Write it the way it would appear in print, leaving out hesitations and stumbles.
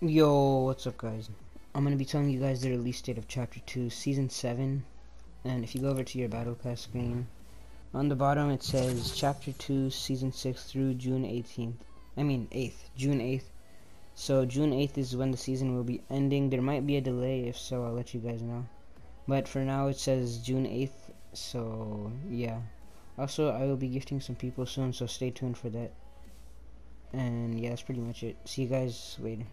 Yo, what's up guys? I'm going to be telling you guys the release date of Chapter 2, Season 7. And if you go over to your Battle Pass screen, on the bottom it says Chapter 2, Season 6 through June 18th. I mean 8th, June 8th. So June 8th is when the season will be ending. There might be a delay, if so I'll let you guys know. But for now it says June 8th, so yeah. Also, I will be gifting some people soon, so stay tuned for that. And yeah, that's pretty much it. See you guys later.